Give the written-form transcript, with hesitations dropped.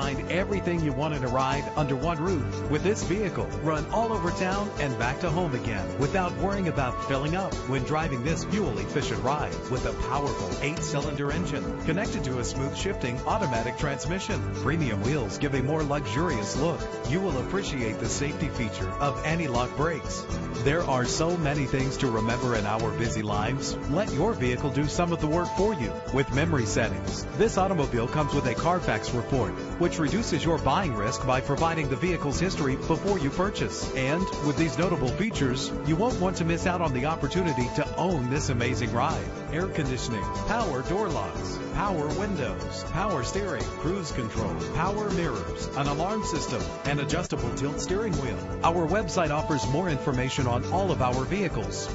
find everything you want in a ride under one roof. With this vehicle, run all over town and back to home again without worrying about filling up when driving this fuel-efficient ride with a powerful 8-cylinder engine connected to a smooth shifting automatic transmission. Premium wheels give a more luxurious look. You will appreciate the safety feature of anti-lock brakes. There are so many things to remember in our busy lives. Let your vehicle do some of the work for you with memory settings. This automobile comes with a Carfax report, which reduces your buying risk by providing the vehicle's history before you purchase. And with these notable features, you won't want to miss out on the opportunity to own this amazing ride. Air conditioning, power door locks, power windows, power steering, cruise control, power mirrors, an alarm system, and adjustable tilt steering wheel. Our website offers more information on all of our vehicles.